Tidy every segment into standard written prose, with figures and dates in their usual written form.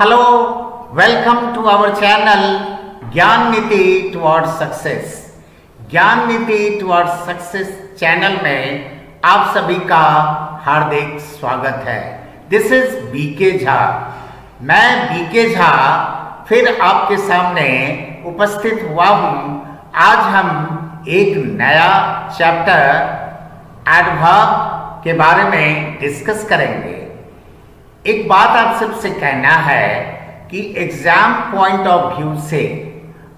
Hello, welcome to our channel Gyan Niti toward success. ज्ञान Niti toward success channel में आप सभी का हार्दिक स्वागत है। दिस इज बी के झा। मैं बी के झा फिर आपके सामने उपस्थित हुआ हूँ। आज हम एक नया चैप्टर एडवर्ब के बारे में डिस्कस करेंगे। एक बात आप सबसे कहना है कि एग्जाम पॉइंट ऑफ व्यू से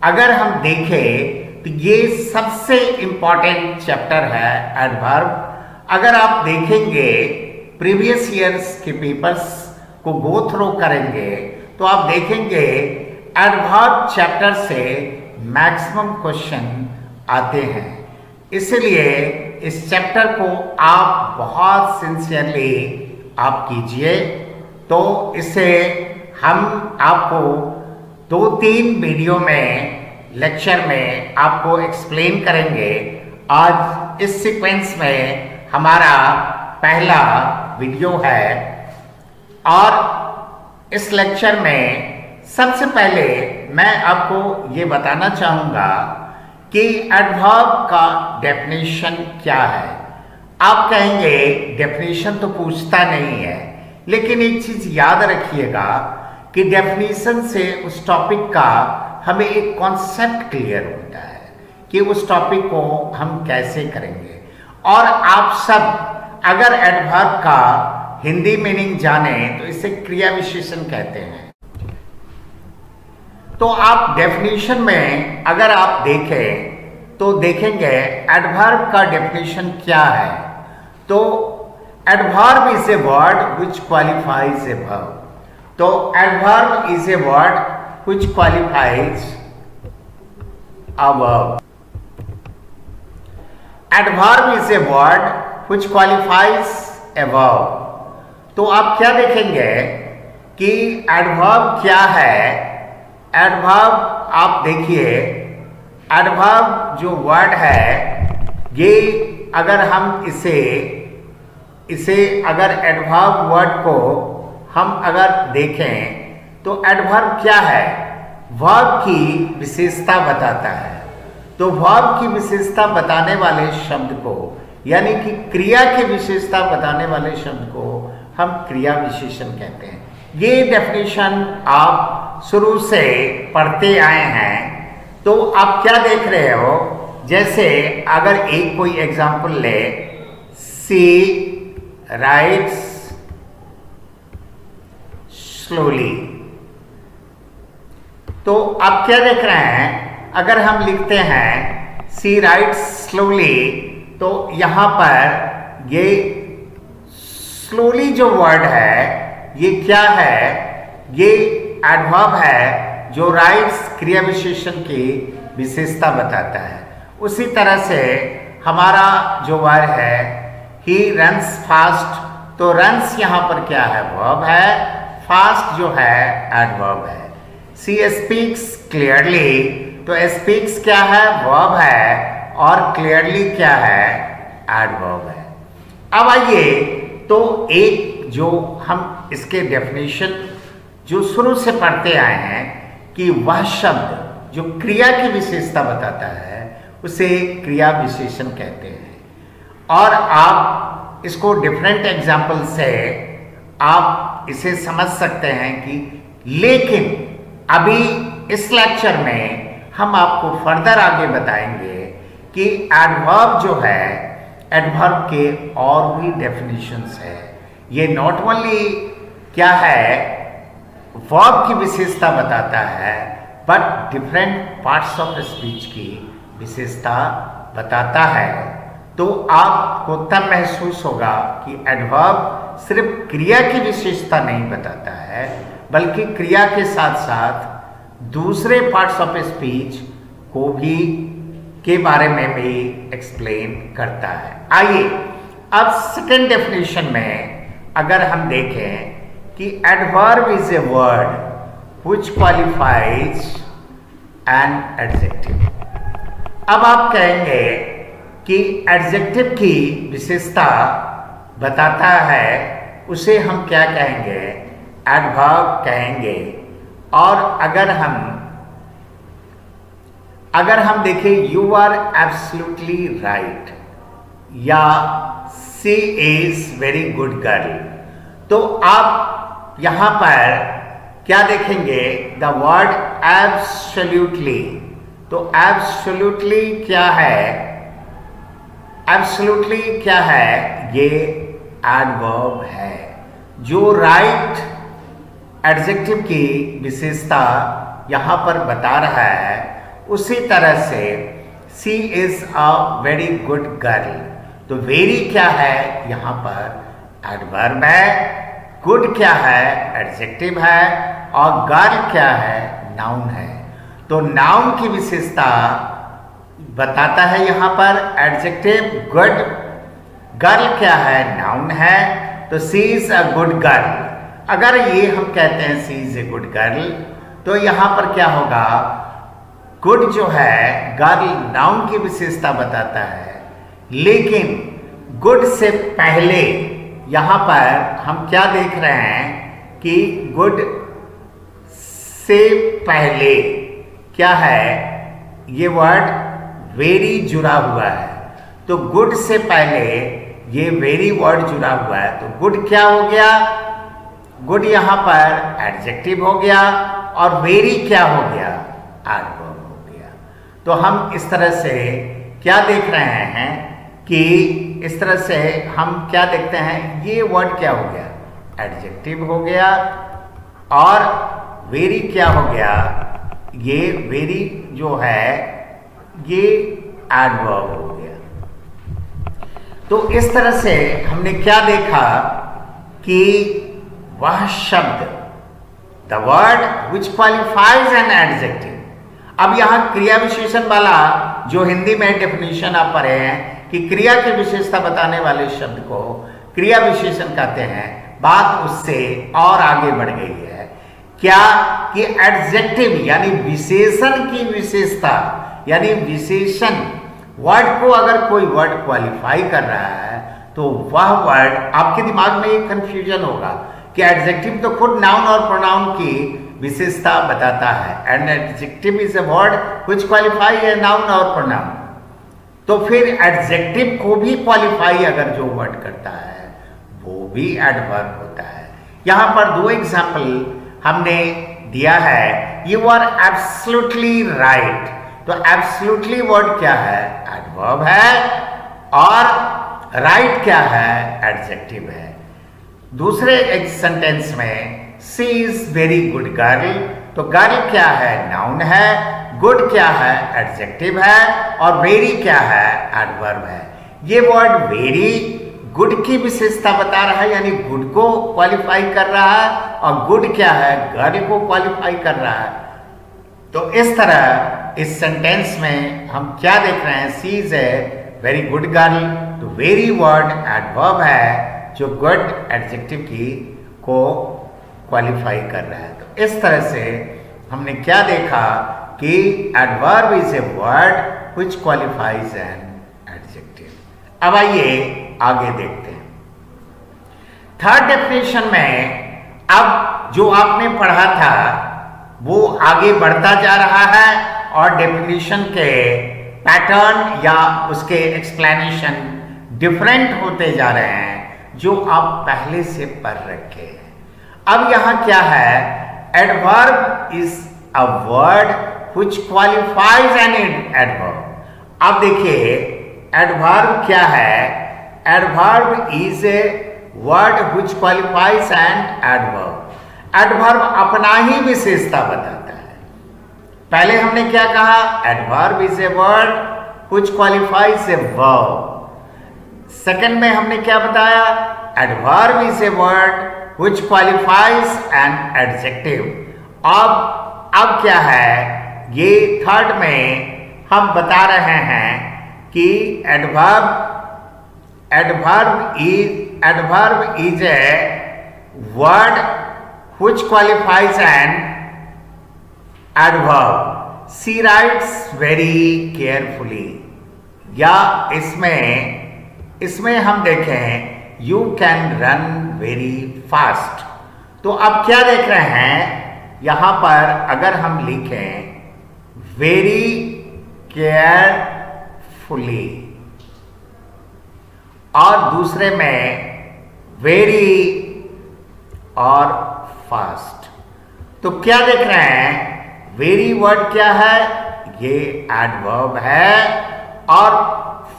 अगर हम देखें तो ये सबसे इम्पॉर्टेंट चैप्टर है एडवर्ब। अगर आप देखेंगे प्रीवियस ईयर्स के पेपर्स को गो थ्रू करेंगे तो आप देखेंगे एडवर्ब चैप्टर से मैक्सिमम क्वेश्चन आते हैं। इसलिए इस चैप्टर को आप बहुत सिंसियरली आप कीजिए, तो इसे हम आपको 2-3 वीडियो में लेक्चर में आपको एक्सप्लेन करेंगे। आज इस सीक्वेंस में हमारा पहला वीडियो है और इस लेक्चर में सबसे पहले मैं आपको ये बताना चाहूँगा कि एडवर्ब का डेफिनेशन क्या है। आप कहेंगे डेफिनेशन तो पूछता नहीं है, लेकिन एक चीज़ याद रखिएगा कि डेफिनेशन से उस टॉपिक का हमें एक कॉन्सेप्ट क्लियर होता है कि उस टॉपिक को हम कैसे करेंगे। और आप सब अगर एडवर्ब का हिंदी मीनिंग जाने तो इसे क्रिया विशेषण कहते हैं। तो आप डेफिनेशन में अगर आप देखें तो देखेंगे एडवर्ब का डेफिनेशन क्या है। तो adverb is a word which qualifies a verb. तो adverb is a word which qualifies a verb. Adverb is a word which qualifies a verb. तो आप क्या देखेंगे कि एडवर्ब क्या है। एडवर्ब आप देखिए, एडवर्ब जो वर्ड है ये अगर हम इसे अगर एडवर्ब वर्ड को हम अगर देखें तो एडवर्ब क्या है, वर्ब की विशेषता बताता है। तो वर्ब की विशेषता बताने वाले शब्द को यानी कि क्रिया की विशेषता बताने वाले शब्द को हम क्रिया विशेषण कहते हैं। ये डेफिनेशन आप शुरू से पढ़ते आए हैं। तो आप क्या देख रहे हो, जैसे अगर एक कोई एग्जाम्पल ले, सी राइट्स स्लोली। तो आप क्या देख रहे हैं, अगर हम लिखते हैं सी राइट्स स्लोली तो यहाँ पर ये स्लोली जो वर्ड है ये क्या है, ये एडवर्ब है जो राइट्स क्रिया विशेषण की विशेषता बताता है। उसी तरह से हमारा जो वर्ड है ही रन्स फास्ट, तो रन्स यहाँ पर क्या है, वर्ब है, फास्ट जो है एडवर्ब है। सी स्पीक्स क्लियरली, तो स्पीक्स क्या है, वर्ब है, और क्लियरली क्या है, एडवर्ब है। अब आइए तो एक जो हम इसके डेफिनेशन जो शुरू से पढ़ते आए हैं कि वह शब्द जो क्रिया की विशेषता बताता है उसे क्रिया विशेषण कहते हैं। और आप इसको डिफरेंट एग्जाम्पल से आप इसे समझ सकते हैं कि, लेकिन अभी इस लेक्चर में हम आपको फर्दर आगे बताएंगे कि एडवर्ब जो है, एडवर्ब के और भी डेफिनेशंस है। ये नॉट ओनली क्या है, वर्ब की विशेषता बताता है but different parts of speech की विशेषता बताता है। तो आपको तब महसूस होगा कि एडवर्ब सिर्फ क्रिया की विशेषता नहीं बताता है, बल्कि क्रिया के साथ साथ दूसरे पार्ट्स ऑफ स्पीच को भी के बारे में भी एक्सप्लेन करता है। आइए अब सेकेंड डेफिनेशन में अगर हम देखें कि adverb is a word which qualifies an adjective. अब आप कहेंगे कि एडजेक्टिव की विशेषता बताता है, उसे हम क्या कहेंगे, अनुभव कहेंगे। और अगर हम देखें यू आर एब्सोल्युटली राइट या she is very good girl, तो आप यहां पर क्या देखेंगे द वर्ड एब्सोल्युटली। तो एब्सोल्युटली क्या है? एब्सोल्युटली क्या है? ये एडवर्ब है जो राइट एडजेक्टिव की विशेषता यहाँ पर बता रहा है। उसी तरह से she is a very good girl, तो वेरी क्या है यहाँ पर? एडवर्ब है। गुड क्या है? एडजेक्टिव है। और गर्ल क्या है? नाउन है। तो नाउन की विशेषता बताता है यहाँ पर एडजेक्टिव गुड। गर्ल क्या है? नाउन है। तो she is a good girl, अगर ये हम कहते हैं she is a good girl, तो यहाँ पर क्या होगा? गुड जो है गर्ल नाउन की विशेषता बताता है, लेकिन गुड से पहले यहाँ पर हम क्या देख रहे हैं कि गुड से पहले क्या है? ये वर्ड वेरी जुड़ा हुआ है। तो गुड से पहले ये वेरी वर्ड जुड़ा हुआ है। तो गुड क्या हो गया? गुड यहाँ पर एडजेक्टिव हो गया और वेरी क्या हो गया? एडवर्ब हो गया। तो हम इस तरह से क्या देख रहे हैं कि इस तरह से हम क्या देखते हैं, ये वर्ड क्या हो गया? एडजेक्टिव हो गया। और वेरी क्या हो गया? ये वेरी जो है ये एडवर्ब हो गया। तो इस तरह से हमने क्या देखा कि वह शब्द the word which qualifies an adjective. अब यहाँ क्रिया विशेषण वाला जो हिंदी में डेफिनेशन आप पढ़े हैं कि क्रिया की विशेषता बताने वाले शब्द को क्रिया विशेषण कहते हैं, बात उससे और आगे बढ़ गई है। क्या कि एडजेक्टिव यानी विशेषण की विशेषता, यानी विशेषण वर्ड को अगर कोई वर्ड क्वालिफाई कर रहा है तो वह वर्ड, आपके दिमाग में एक कंफ्यूजन होगा कि एडजेक्टिव तो खुद नाउन और प्रोनाउन की विशेषता बताता है and adjective is a word which qualify है नाउन और प्रोनाउन। तो फिर एडजेक्टिव को भी क्वालिफाई अगर जो वर्ड करता है वो भी एडवर्ब होता है। यहाँ पर दो एग्जाम्पल हमने दिया है, यू आर एब्सोल्युटली राइट, तो एब्सोल्युटली वर्ड क्या है? एडवर्ब है। और राइट क्या है? एडजेक्टिव है। दूसरे एक सेंटेंस में she is very good girl, तो गर्ल क्या है? नाउन है। गुड क्या है? एडजेक्टिव है। और वेरी क्या है? एडवर्ब है। ये वर्ड वेरी गुड की विशेषता बता रहा है, यानी गुड को क्वालिफाई कर रहा है। और गुड क्या है? गर्ल को क्वालिफाई कर रहा है। तो इस तरह इस सेंटेंस में हम क्या देख रहे हैं? She is a very good girl, तो वेरी वर्ड एडवर्ब है जो गुड एडजेक्टिव की को क्वालिफाई कर रहा है। तो इस तरह से हमने क्या देखा कि adverb is a word which qualifies an adjective. अब आइए आगे देखते हैं थर्ड डेफिनेशन में। अब जो आपने पढ़ा था वो आगे बढ़ता जा रहा है और डेफिनेशन के पैटर्न या उसके एक्सप्लेनेशन डिफरेंट होते जा रहे हैं जो आप पहले से पढ़ रखे हैं। अब यहाँ क्या है? Adverb is a word which qualifies an adverb. अब देखिए एडवर्ब क्या है? Adverb is a word which qualifies an adverb. Adverb अपना ही विशेषता बताता है। पहले हमने क्या कहा? Adverb is a word which qualifies a verb. Second में हमने क्या बताया? Adverb is a word which qualifies an adjective. अब क्या है? ये थर्ड में हम बता रहे हैं कि adverb is a word which qualifies an adverb. She writes very carefully, या इसमें हम देखें you can run very fast, तो आप क्या देख रहे हैं यहां पर, अगर हम लिखें वेरी केयरफुली और दूसरे में वेरी और फास्ट, तो क्या देख रहे हैं वेरी वर्ड क्या है, ये एडवर्ब है और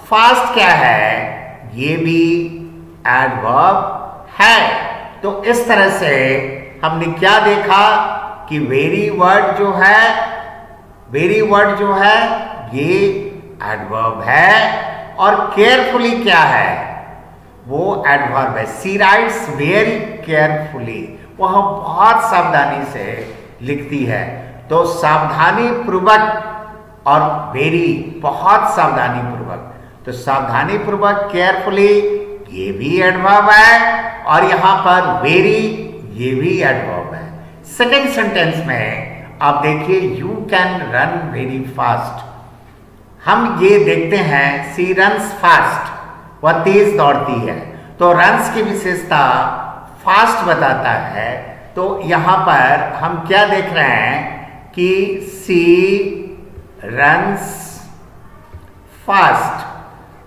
फास्ट क्या है, ये भी एडवर्ब है। तो इस तरह से हमने क्या देखा कि वेरी वर्ड जो है ये एडवर्ब है और केयरफुली क्या है, वो एडवर्ब है। शी राइट्स वेरी केयरफुली, वह बहुत सावधानी से लिखती है। तो सावधानी पूर्वक और वेरी बहुत सावधानी पूर्वक, तो सावधानी पूर्वक केयरफुली ये भी एडवर्ब है और यहाँ पर वेरी ये भी एडवर्ब है। सेकेंड सेंटेंस में आप देखिए you can run very fast, हम ये देखते हैं शी रन्स फास्ट, वह तेज दौड़ती है। तो रन्स की विशेषता फास्ट बताता है। तो यहाँ पर हम क्या देख रहे हैं कि शी रन्स फास्ट,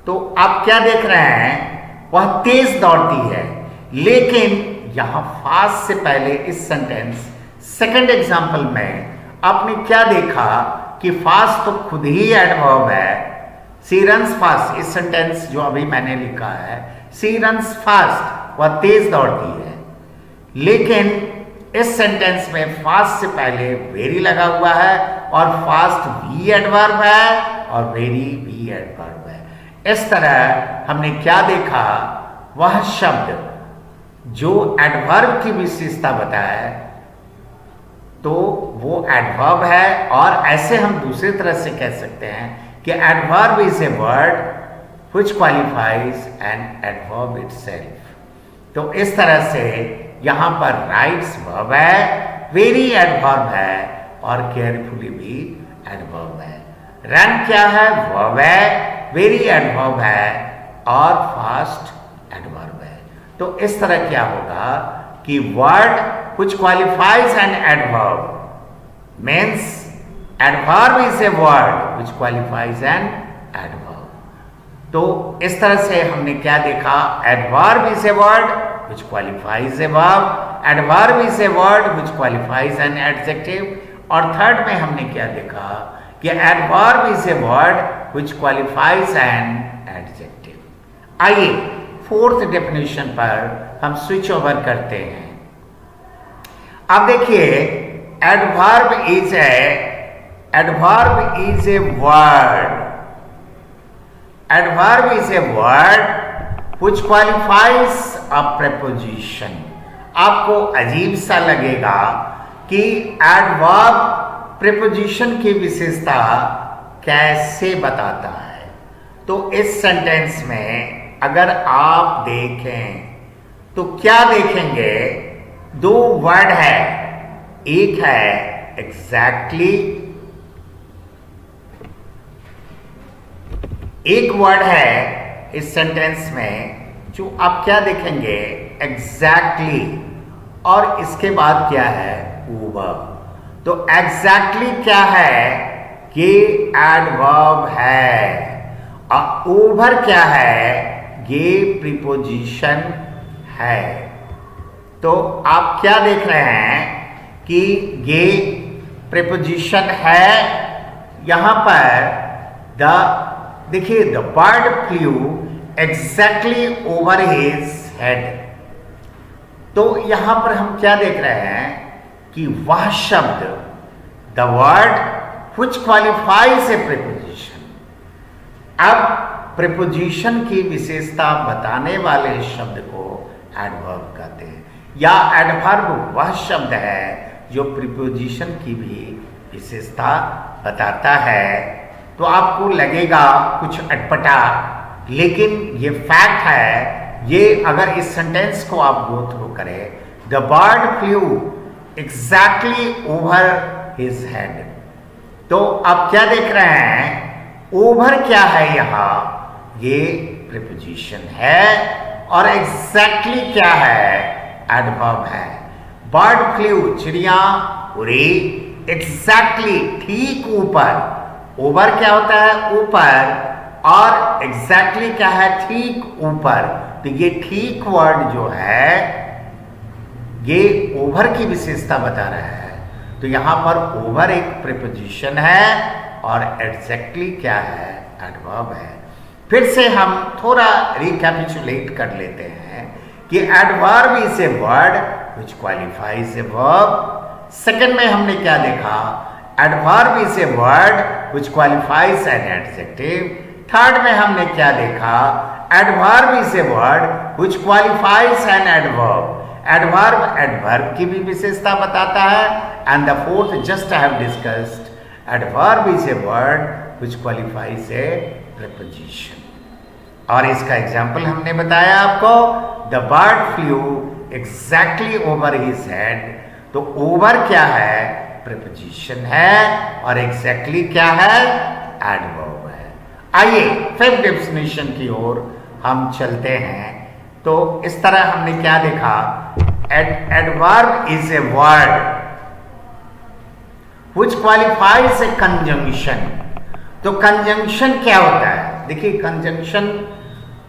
तो आप क्या देख रहे हैं वह तेज दौड़ती है, लेकिन यहाँ फास्ट से पहले इस सेंटेंस सेकंड एग्जाम्पल में आपने क्या देखा कि फास्ट तो खुद ही एडवर्ब है, शी रन्स फास्ट। इस सेंटेंस जो अभी मैंने लिखा है शी रन्स फास्ट, वह तेज दौड़ती है, लेकिन इस सेंटेंस में फास्ट से पहले वेरी लगा हुआ है और फास्ट भी एडवर्ब है और वेरी भी एडवर्ब है। इस तरह हमने क्या देखा, वह शब्द जो एडवर्ब की विशेषता बताए तो वो एडवर्ब है। और ऐसे हम दूसरी तरह से कह सकते हैं कि adverb is a word which qualifies an adverb itself. तो इस तरह से यहाँ पर राइट्स वर्ब है, वेरी एडवर्ब है और केयरफुली भी एडवर्ब है। रन क्या है, वर्ब है, वेरी एडवर्ब है और फास्ट एडवर्ब है। तो इस तरह क्या होगा कि word which qualifies an adverb means adverb is a word which qualifies an adverb. तो इस तरह से हमने क्या देखा, adverb is a word which qualifies a verb, adverb is a word which qualifies an adjective। और थर्ड में हमने क्या देखा कि adverb is a word which qualifies an adjective। आइए फोर्थ डेफिनेशन पर हम स्विच ओवर करते हैं। अब देखिए adverb is a word, adverb is a word which qualifies a preposition। आपको अजीब सा लगेगा कि एडवर्ब प्रीपोजिशन की विशेषता कैसे बताता है। तो इस सेंटेंस में अगर आप देखें तो क्या देखेंगे, दो वर्ड है, एक है एग्जैक्टली, एक वर्ड है इस सेंटेंस में जो आप क्या देखेंगे एग्जैक्टली और इसके बाद क्या है वर्ब। तो एग्जैक्टली क्या है, ये एडवर्ब है और ओवर क्या है, ये प्रीपोजिशन है। तो आप क्या देख रहे हैं कि ये प्रीपोजिशन है। यहाँ पर द देखिए the bird flew exactly over his head. तो यहां पर हम क्या देख रहे हैं कि वह शब्द the word which qualifies a preposition. अब प्रीपोजिशन की विशेषता बताने वाले शब्द को एडवर्ब कहते हैं, या एडवर्ब वह शब्द है जो प्रीपोजिशन की भी विशेषता बताता है। तो आपको लगेगा कुछ अटपटा, लेकिन ये फैक्ट है। ये अगर इस सेंटेंस को आप गो थ्रू करें, the bird flew exactly over his head, तो आप क्या देख रहे हैं ओवर क्या है यहाँ, ये प्रीपोजिशन है और एग्जैक्टली क्या है एडवर्ब है। बर्ड फ्लू चिड़िया उड़ी एग्जैक्टली ठीक ऊपर, ओवर क्या होता है ऊपर और एग्जैक्टली क्या है ठीक ऊपर। तो ये ठीक वर्ड जो है ये ओवर की विशेषता बता रहा है। तो यहां पर ओवर एक प्रीपोजिशन है और एग्जैक्टली क्या है एडवर्ब है। फिर से हम थोड़ा रिकैपिचुलेट कर लेते हैं कि adverb is a word which qualifies a verb. Second में हमने क्या देखा, adverb is a word which qualifies an adjective. Third में हमने क्या देखा, adverb is a word which qualifies an adverb. Adverb adverb की भी विशेषता बताता है। And the fourth just I have discussed, adverb is a word which qualifies a preposition. और इसका एग्जाम्पल हमने बताया आपको, the bird flew exactly over his head. तो ओवर क्या है प्रीपोजिशन है और एग्जैक्टली क्या है एडवर्ब है। आइए फिफ्थ डेफिनेशन की ओर हम चलते हैं। तो इस तरह हमने क्या देखा, adverb is a word which qualifies a conjunction. तो कंजंक्शन क्या होता है, देखिए कंजंक्शन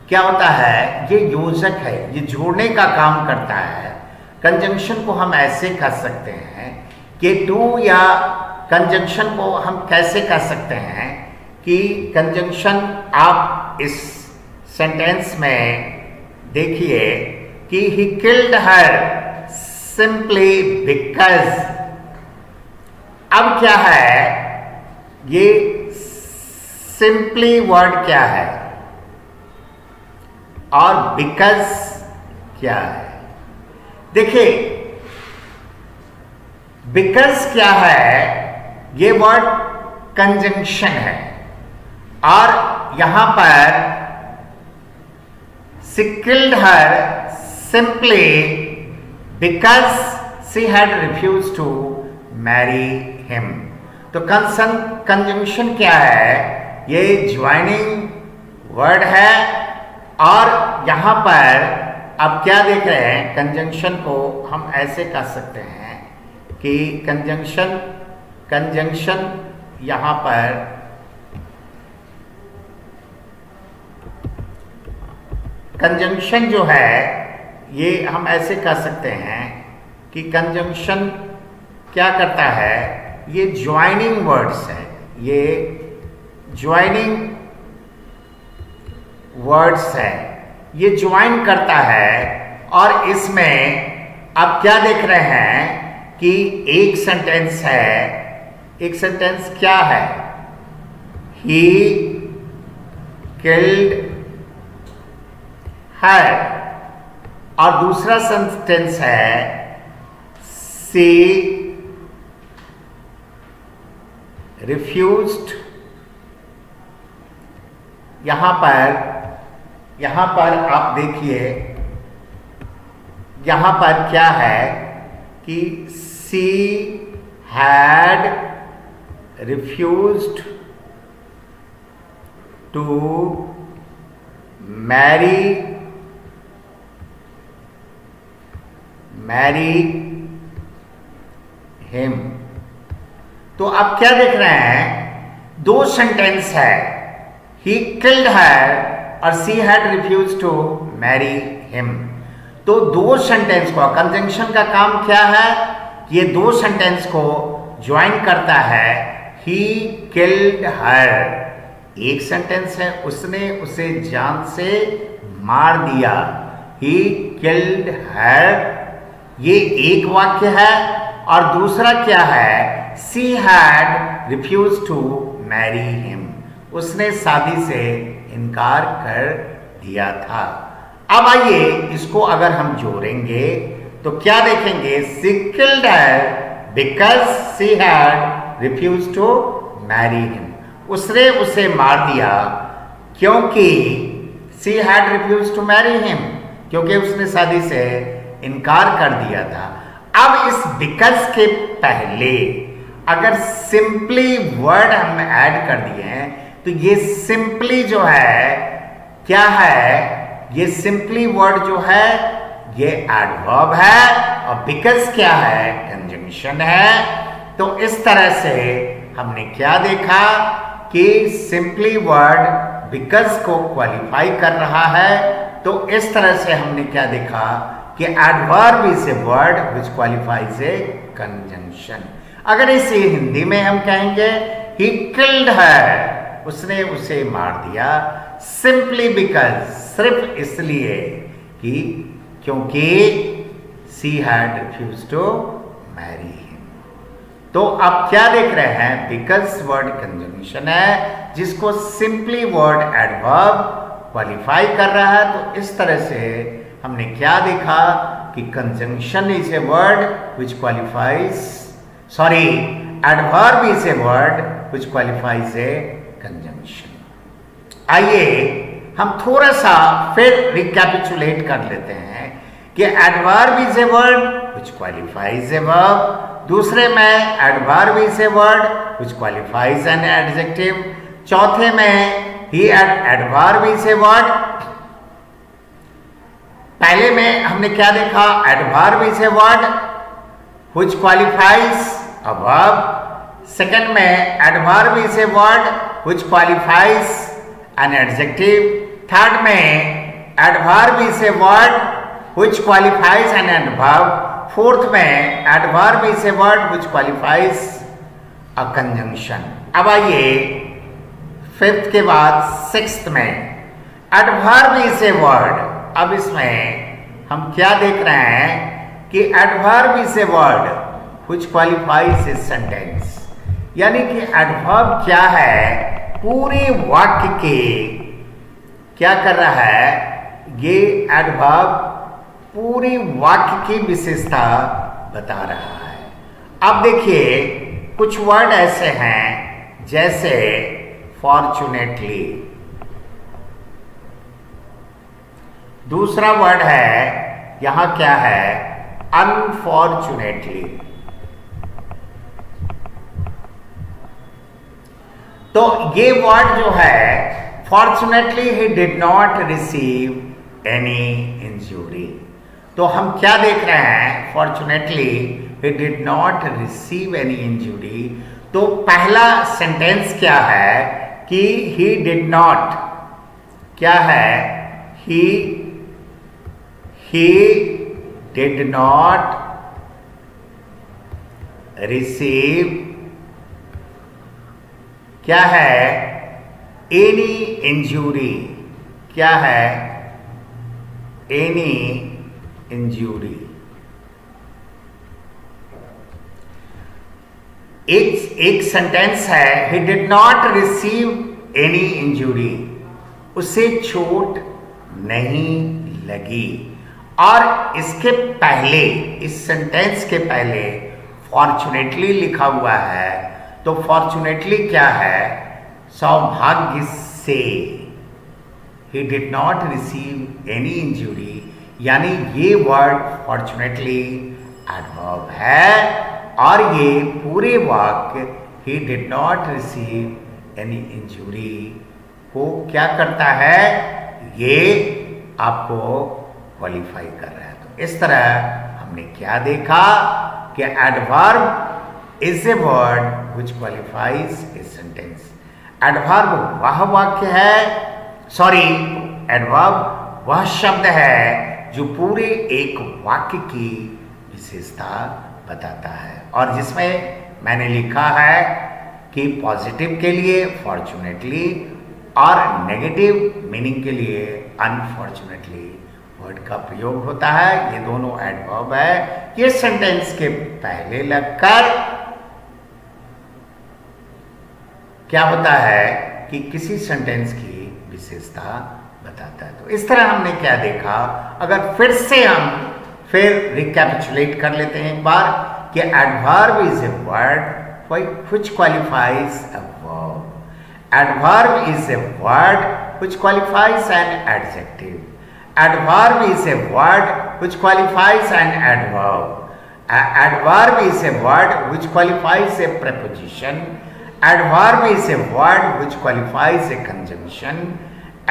क्या होता है, ये योजक है, ये जोड़ने का काम करता है। कंजंक्शन को हम ऐसे कह सकते हैं कि टू, या कंजंक्शन को हम कैसे कह सकते हैं कि कंजंक्शन आप इस सेंटेंस में देखिए कि he killed her simply because। अब क्या है ये simply word क्या है और because क्या है। देखिए because क्या है ये word conjunction है और यहां पर she killed her simply because she had refused to marry him। तो कंजंक्शन क्या है, ये ज्वाइनिंग वर्ड है और यहाँ पर आप क्या देख रहे हैं, कंजंक्शन को हम ऐसे कह सकते हैं कि कंजंक्शन यहाँ पर कंजंक्शन जो है ये हम ऐसे कह सकते हैं कि कंजंक्शन क्या करता है, ये ज्वाइनिंग वर्ड्स है, ये ज्वाइनिंग वर्ड्स है, ये ज्वाइन करता है। और इसमें आप क्या देख रहे हैं कि एक सेंटेंस है, एक सेंटेंस क्या है, ही किल्ड है, और दूसरा सेंटेंस है she refused। यहाँ पर आप देखिए यहाँ पर क्या है कि she had refused to marry him। तो आप क्या देख रहे हैं, दो सेंटेंस है, he killed her और she had refused to marry him। तो दो सेंटेंस को, कंजंक्शन का काम क्या है, ये दो सेंटेंस को ज्वाइन करता है, he killed her। एक सेंटेंस है, उसने उसे जान से मार दिया, he killed her, ये एक वाक्य है। और दूसरा क्या है, she had refused to marry him, उसने शादी से इनकार कर दिया था। अब आइए इसको अगर हम जोड़ेंगे तो क्या देखेंगे, she killed her because she had refused to marry him, उसने उसे मार दिया क्योंकि she had refused to marry him, क्योंकि उसने शादी से इनकार कर दिया था। अब इस because के पहले अगर simply word हम ऐड कर दिए हैं तो ये simply जो है क्या है, ये simply word जो है ये एडवर्ब है और बिकॉज क्या है, कंजंक्शन है। तो इस तरह से हमने क्या देखा कि सिंपली वर्ड बिकॉज को क्वालिफाई कर रहा है। तो इस तरह से हमने क्या देखा कि adverb is a word which qualifies a conjunction. अगर इसे हिंदी में हम कहेंगे ही किल्ड हर, उसने उसे मार दिया, सिंपली बिकॉज, सिर्फ इसलिए कि क्योंकि she had refuse to marry him. तो आप क्या देख रहे हैं, बिकॉज वर्ड कंजंक्शन है जिसको सिंपली वर्ड एडवर्ब क्वालिफाई कर रहा है। तो इस तरह से हमने क्या देखा कि conjunction is a word which qualifies, sorry adverb is a word which qualifies a conjunction. आइए हम थोड़ा सा फिर रिकैपिचुलेट कर लेते हैं कि adverb is a word which qualifies a verb, दूसरे में adverb is a word which qualifies an adjective, चौथे में ही एडवर्ब इज ए वर्ड। पहले में हमने क्या देखा, adverb is a word which qualifies a verb, second में adverb is a word which qualifies an adjective, third में adverb is a word which qualifies an adverb, fourth में adverb is a word which qualifies a conjunction. अब आइए fifth के बाद sixth में adverb is a word. अब इसमें हम क्या देख रहे हैं कि adverb is a word which qualifies a sentence, यानी कि एडवर्ब क्या है, पूरे वाक्य के क्या कर रहा है, ये एडवर्ब पूरे वाक्य की विशेषता बता रहा है। अब देखिए कुछ वर्ड ऐसे हैं जैसे फॉर्चुनेटली, दूसरा वर्ड है यहां क्या है, अनफॉर्चुनेटली। तो ये वर्ड जो है, fortunately he did not receive any injury. तो हम क्या देख रहे हैं, fortunately he did not receive any injury. तो पहला सेंटेंस क्या है कि ही डिड नॉट, क्या है, He did not receive क्या है, any injury, क्या है, any injury। एक सेंटेंस है he did not receive any injury, उसे चोट नहीं लगी। और इसके पहले, इस सेंटेंस के पहले फॉर्चुनेटली लिखा हुआ है। तो फॉर्चुनेटली क्या है, सौभाग्य से, he did not receive any injury, यानी ये वर्ड फॉर्चुनेटली एडवर्ब है और ये पूरे वाक्य he did not receive any injury को क्या करता है, ये आपको क्वालिफाई कर रहा है। तो इस तरह हमने क्या देखा कि adverb is a word which qualifies a sentence. Adverb वह वाक्य है, सॉरी, एडवर्ब वह शब्द है जो पूरे एक वाक्य की विशेषता बताता है। और जिसमें मैंने लिखा है कि पॉजिटिव के लिए फॉर्चुनेटली और नेगेटिव मीनिंग के लिए अनफॉर्चुनेटली वर्ड का प्रयोग होता है। ये दोनों एडवर्ब है, ये सेंटेंस के पहले लगकर क्या होता है कि किसी सेंटेंस की विशेषता बताता है। तो इस तरह हमने क्या देखा, अगर फिर रिकैपिचुलेट कर लेते हैं एक बार कि adverb is a word which qualifies a verb, adverb is a word which qualifies an adjective, adverb is a word which qualifies an adverb, adverb is a word which qualifies a preposition, adverb is a word which qualifies a conjunction,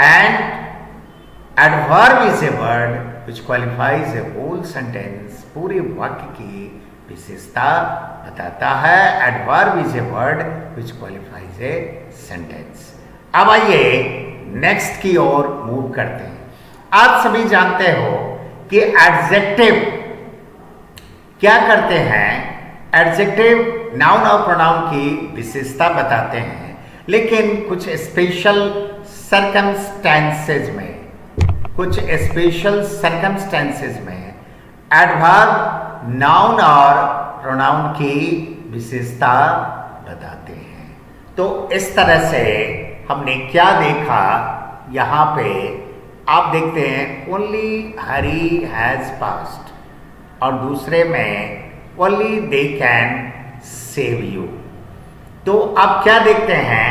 and adverb is a word which qualifies a whole sentence, पूरे वाक्य की विशेषता बताता है. adverb is a word which qualifies a sentence. अब आइए next की ओर move करते हैं. आप सभी जानते हो कि एडजेक्टिव क्या करते हैं, एडजेक्टिव नाउन और प्रोनाउन की विशेषता बताते हैं, लेकिन कुछ स्पेशल सर्कमस्टेंसेज में एडवर्ब नाउन और प्रोनाउन की विशेषता बताते हैं. तो इस तरह से हमने क्या देखा, यहाँ पे आप देखते हैं ओनली हरी हैज पास्ट और दूसरे में only they can save you. तो आप क्या देखते हैं,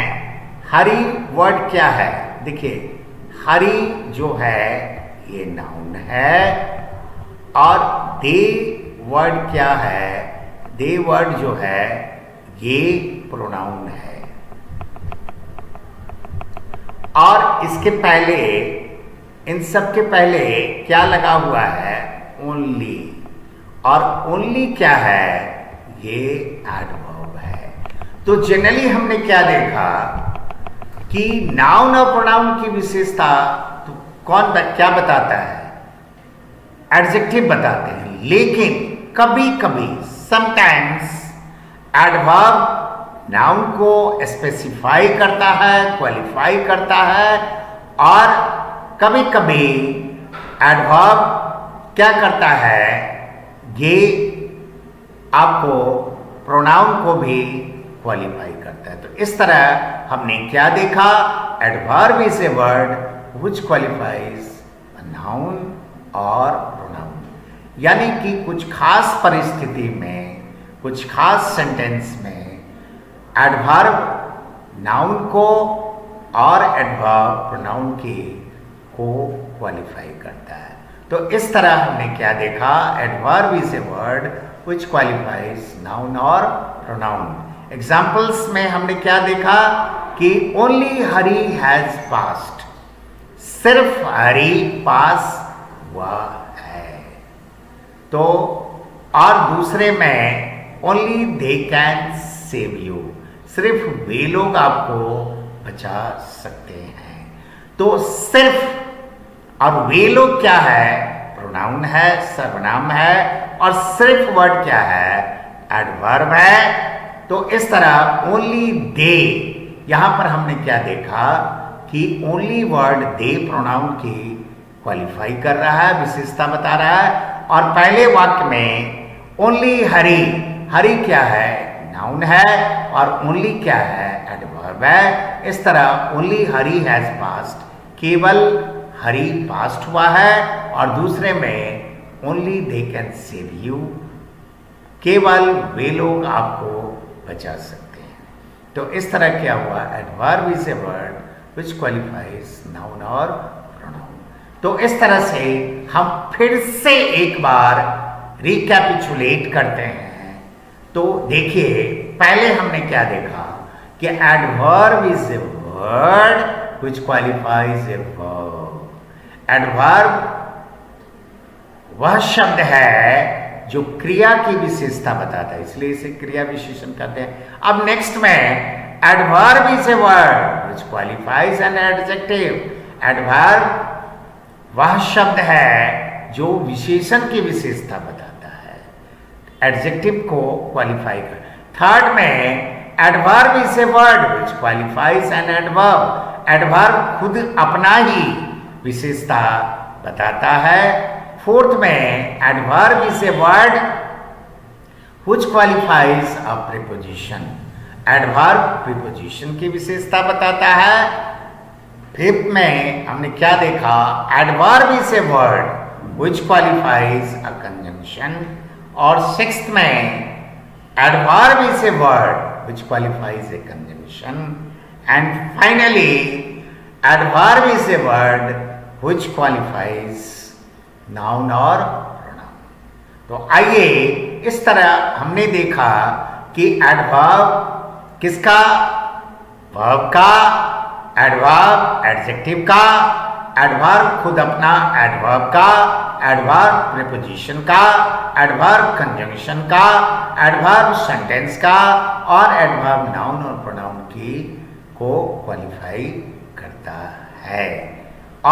हरी वर्ड क्या है, देखिए हरी जो है ये नाउन है और दे वर्ड क्या है, दे वर्ड जो है ये प्रोनाउन है. और इसके पहले, इन सब के पहले क्या लगा हुआ है, ओनली, और ओनली क्या है, ये एडवर्ब है. तो जनरली हमने क्या देखा कि नाउन और प्रोनाउन की विशेषता तो कौन क्या बताता है, एडजेक्टिव बताते हैं, लेकिन कभी कभी समटाइम्स एडवर्ब नाउन को स्पेसिफाई करता है, क्वालिफाई करता है, और कभी कभी एडवर्ब क्या करता है, ये आपको प्रोनाउन को भी क्वालिफाई करता है. तो इस तरह हमने क्या देखा, adverb is a word which qualifies noun और प्रोनाउन, यानी कि कुछ खास परिस्थिति में, कुछ खास सेंटेंस में एडवर्ब नाउन को और एडवर्ब प्रोनाउन की को क्वालिफाई करता है. तो इस तरह हमने क्या देखा, adverb is a word which qualifies noun और प्रोनाउन. एग्जाम्पल्स में हमने क्या देखा कि ओनली हरी हैज पास्ट, सिर्फ हरी पास हुआ है, तो और दूसरे में only they can save you, सिर्फ वे लोग आपको बचा सकते हैं. तो सिर्फ और वे लोग क्या है, प्रोनाउन है, सर्वनाम है, और सिर्फ वर्ड क्या है, एडवर्ब है. तो इस तरह ओनली दे, यहाँ पर हमने क्या देखा कि ओनली वर्ड दे प्रोनाउन की क्वालिफाई कर रहा है, विशेषता बता रहा है, और पहले वाक्य में ओनली हरी, हरी क्या है, नाउन है, और ओनली क्या है, एडवर्ब है. इस तरह ओनली हरी हैज पास्ट, केवल हरी पास्ट हुआ है, और दूसरे में only they can save you, केवल वे लोग आपको बचा सकते हैं. तो इस तरह क्या हुआ, adverb is a word which qualifies noun और प्रोनाउन. तो इस तरह से हम फिर से एक बार रिकैपिचुलेट करते हैं. तो देखिए पहले हमने क्या देखा कि adverb is a word which qualifies a verb. Adverb वह शब्द है जो क्रिया की विशेषता बताता है, इसलिए इसे क्रिया विशेषण कहते हैं. अब नेक्स्ट में adverb is a word which qualifies an adjective. Adverb वह शब्द है जो विशेषण की विशेषता बताता है, एडजेक्टिव को क्वालिफाई कर. थर्ड में adverb is a word which qualifies an adverb. Adverb खुद अपना ही विशेषता बताता है. फोर्थ में adverb is a word which qualifies a preposition. Adverb preposition की विशेषता बताता है. फिफ्थ में हमने क्या देखा, adverb is a word which qualifies a conjunction. और सिक्स्थ में adverb is a word which qualifies a conjunction. And finally adverb is a word which qualifies noun और प्रोनाउन. तो आइए इस तरह हमने देखा कि एडवर्ब किसका, वर्ब का, एडवर्ब एडजेक्टिव का, एडवर्ब खुद अपना एडवर्ब का, एडवर्ब प्रीपोजिशन का, एडवर्ब कंजंक्शन का, एडवर्ब सेंटेंस का और एडवर्ब नाउन और प्रोनाउन की को क्वालिफाई करता है।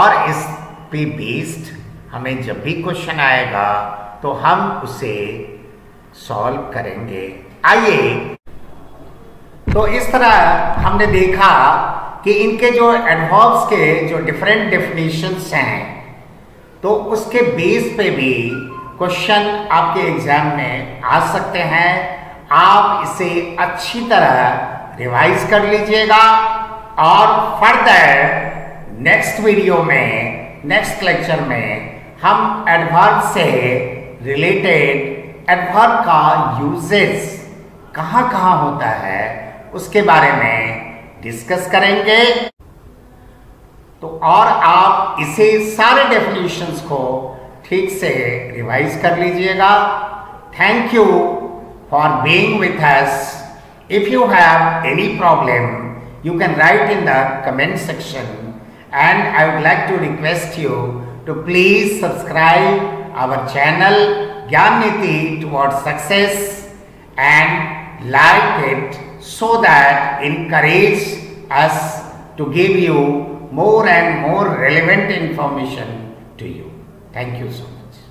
और इस पे बेस्ड हमें जब भी क्वेश्चन आएगा तो हम उसे सॉल्व करेंगे। आइए, तो इस तरह हमने देखा कि इनके जो एडवर्ब्स के जो डिफरेंट डेफिनेशंस हैं तो उसके बेस पे भी क्वेश्चन आपके एग्जाम में आ सकते हैं। आप इसे अच्छी तरह रिवाइज कर लीजिएगा और फर्दर नेक्स्ट वीडियो में, नेक्स्ट लेक्चर में हम एडवर्ब से रिलेटेड एडवर्ब का यूजेस कहाँ होता है उसके बारे में डिस्कस करेंगे। तो और आप इसे सारे डेफिनेशंस को ठीक से रिवाइज कर लीजिएगा। Thank you for being with us. If you have any problem, you can write in the comment section, and I would like to request you to please subscribe our channel Gyaniti Towards Success and like it, so that encourage us to give you more and more relevant information to you. Thank you so much.